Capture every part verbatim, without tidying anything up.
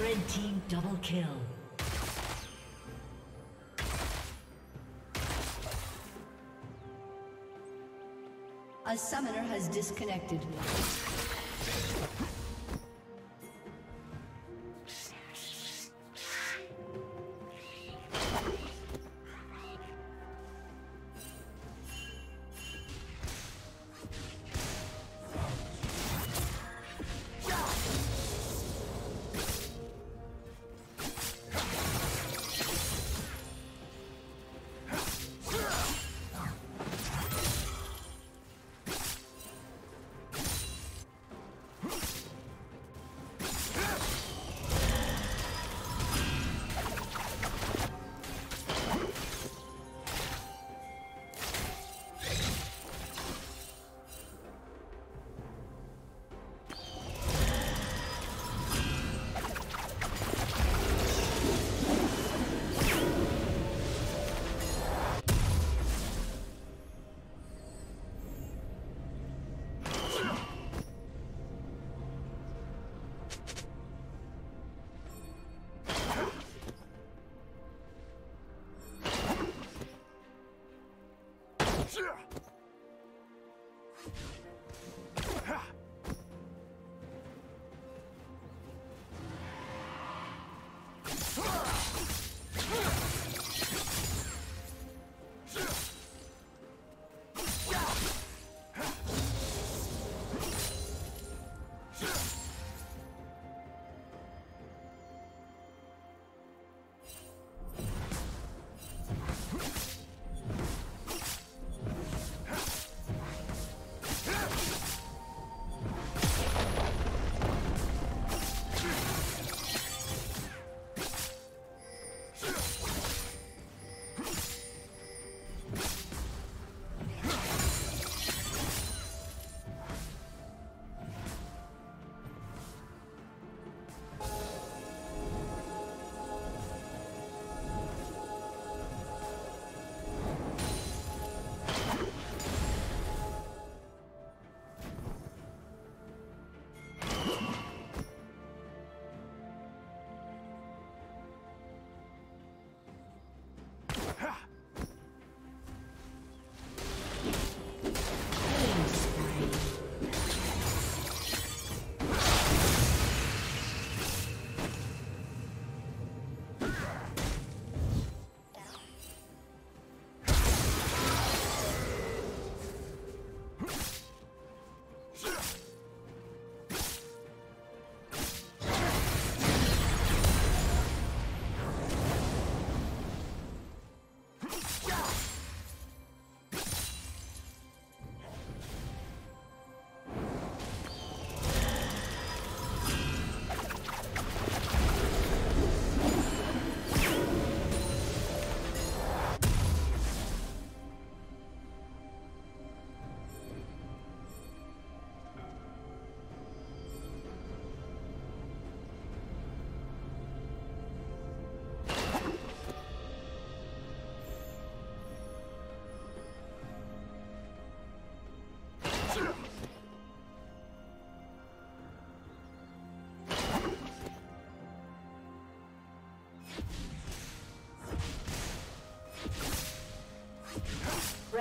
Red team double kill. A summoner has disconnected.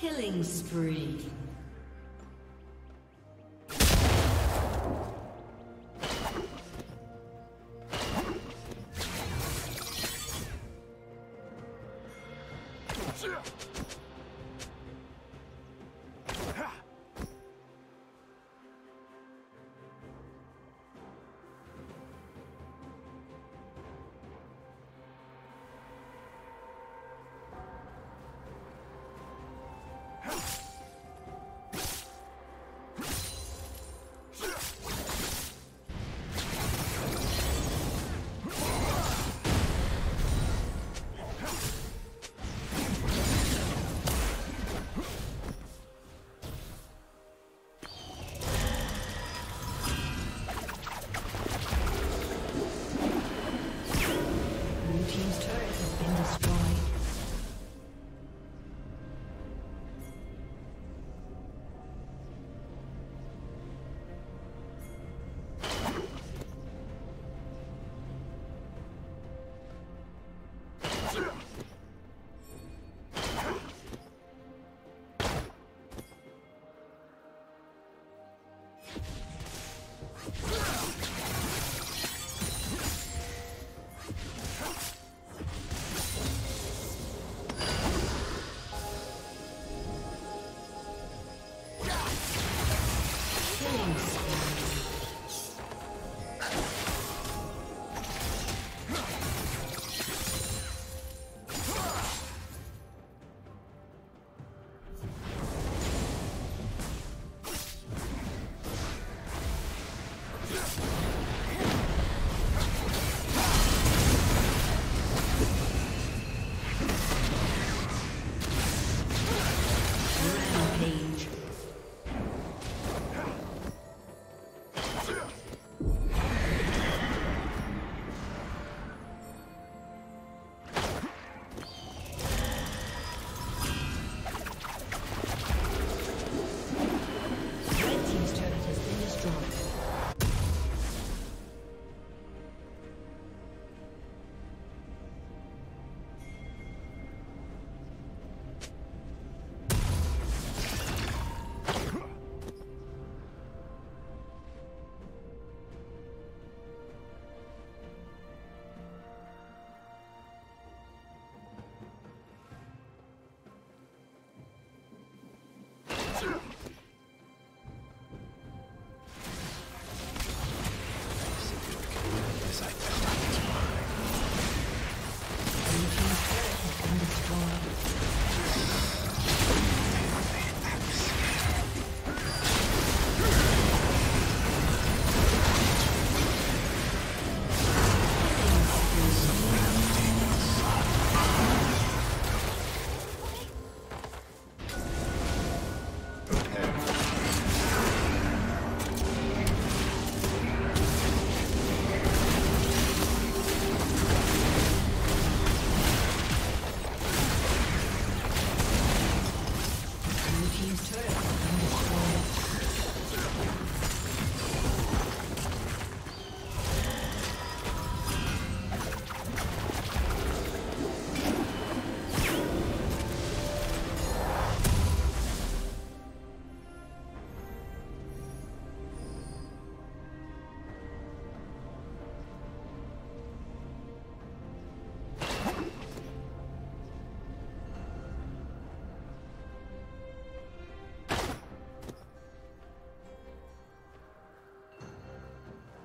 Killing spree.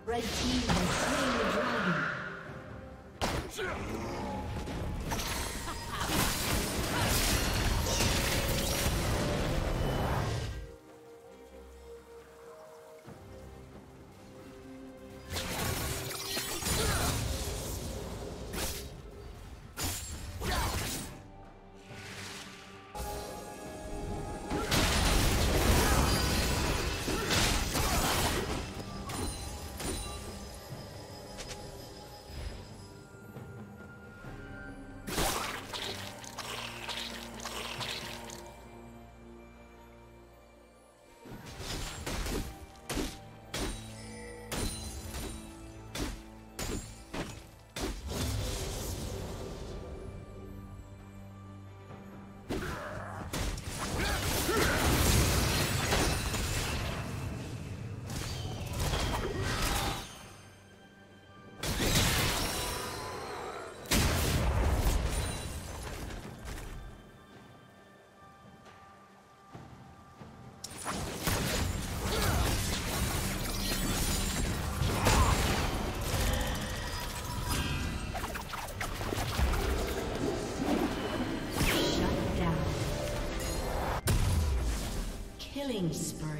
Red team has slain the dragon. Killing spree.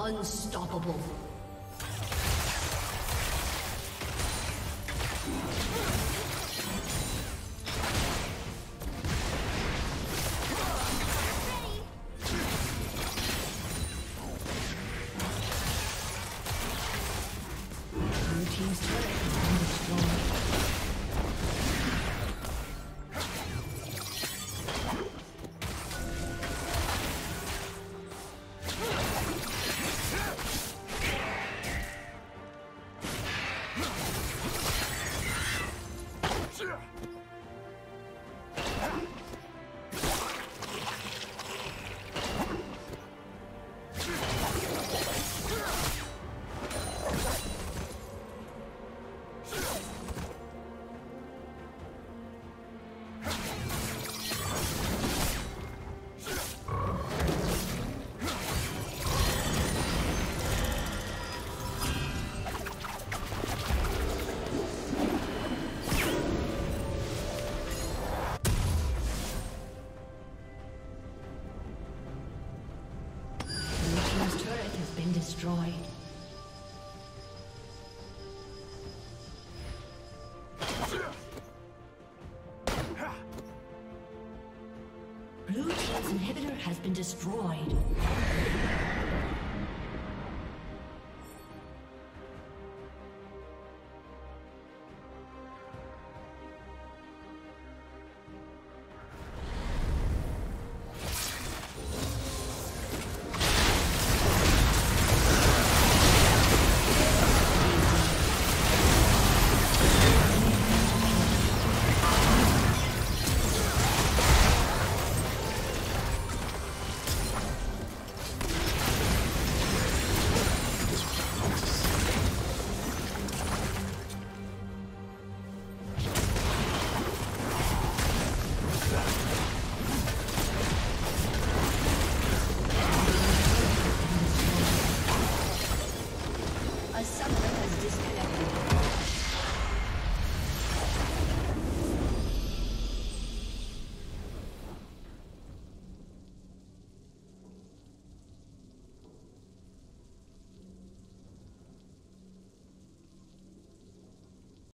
Unstoppable. Destroyed. Blue team's inhibitor has been destroyed.